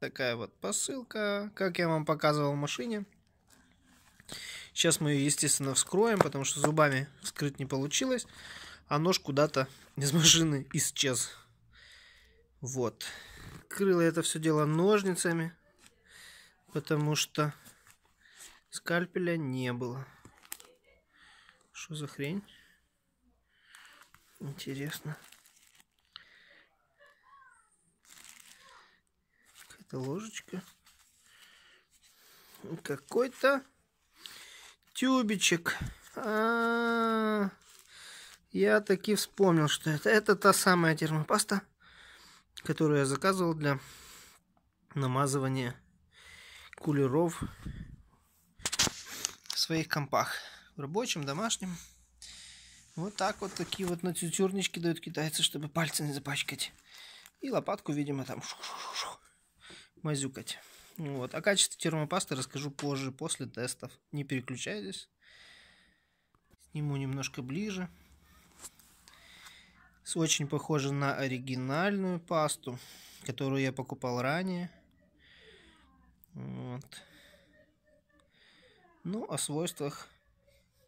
Такая вот посылка, как я вам показывал в машине. Сейчас мы ее, естественно, вскроем, потому что зубами вскрыть не получилось. А нож куда-то из машины исчез. Вот. Крыло это все дело ножницами, потому что скальпеля не было. Что за хрень? Интересно. Какая-то ложечка. Какой-то тюбичек. Я таки вспомнил, что это та самая термопаста, которую я заказывал для намазывания кулеров в своих компах. В рабочем, домашнем. Вот так вот, такие вот натюрнички дают китайцы, чтобы пальцы не запачкать. И лопатку, видимо, там мазюкать. Вот. О качестве термопасты расскажу позже, после тестов. Не переключайтесь. Сниму немножко ближе. Очень похоже на оригинальную пасту, которую я покупал ранее. Вот. Ну, о свойствах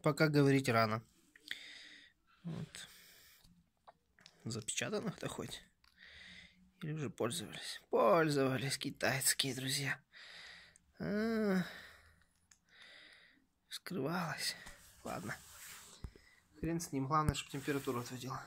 пока говорить рано. Вот. Запечатано-то хоть? Или уже пользовались? Пользовались китайские друзья. Вскрывалось. Ладно. Хрен с ним. Главное, чтобы температуру отводила.